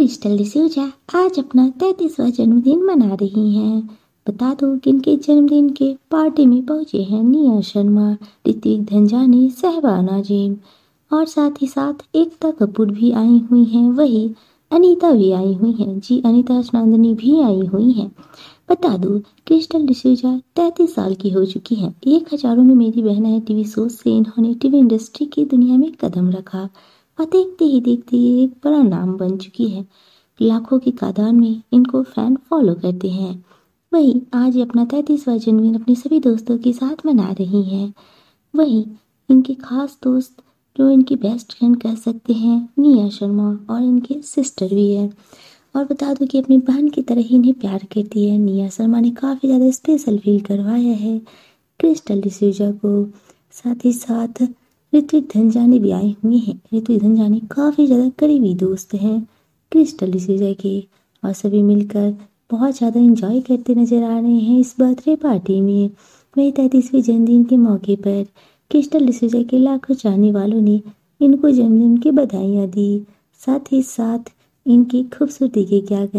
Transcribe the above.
Crystal D'Souza आज अपना 33वां जन्मदिन मना रही हैं। बता दूं कि इनके जन्मदिन के पार्टी में पहुंचे हैं निया शर्मा, रितिक धनजानी, सहवान अज़ीम और साथ ही साथ एकता कपूर भी आई हुई हैं। वही अनीता भी आई हुई हैं। जी, अनीता चंदनी भी आई हुई हैं। बता दूं क्रिस्टल डिसूजा 33 साल की हो चुकी हैं। 1000 में मेरी बहना है टीवी शो से इन्होंने टीवी इंडस्ट्री की दुनिया में कदम रखा और देखते ही देखते ये एक बड़ा नाम बन चुकी है। लाखों की तादाद में इनको फैन फॉलो करते हैं। वही आज अपना 33वां जन्मदिन अपने सभी दोस्तों के साथ मना रही हैं। वही इनके खास दोस्त जो इनकी बेस्ट फ्रेंड कह सकते हैं निया शर्मा और इनके सिस्टर भी है। और बता दूं कि अपनी बहन की तरह ही इन्हें प्यार करती है। निया शर्मा ने काफ़ी ज़्यादा स्पेशल फील करवाया है क्रिस्टल डिसूजा को। साथ ही साथ रितिक धनजानी भी आए हुए हैं। रितिक धनजानी काफ़ी ज़्यादा करीबी दोस्त हैं क्रिस्टल डिसूजा के और सभी मिलकर बहुत ज़्यादा इंजॉय करते नज़र आ रहे हैं इस बर्थडे पार्टी में। वही 33वें जन्मदिन के मौके पर क्रिस्टल डिसूजा के लाखों चाहने वालों ने इनको जन्मदिन की बधाइयाँ दी। साथ ही साथ इनकी खूबसूरती के क्या कहें।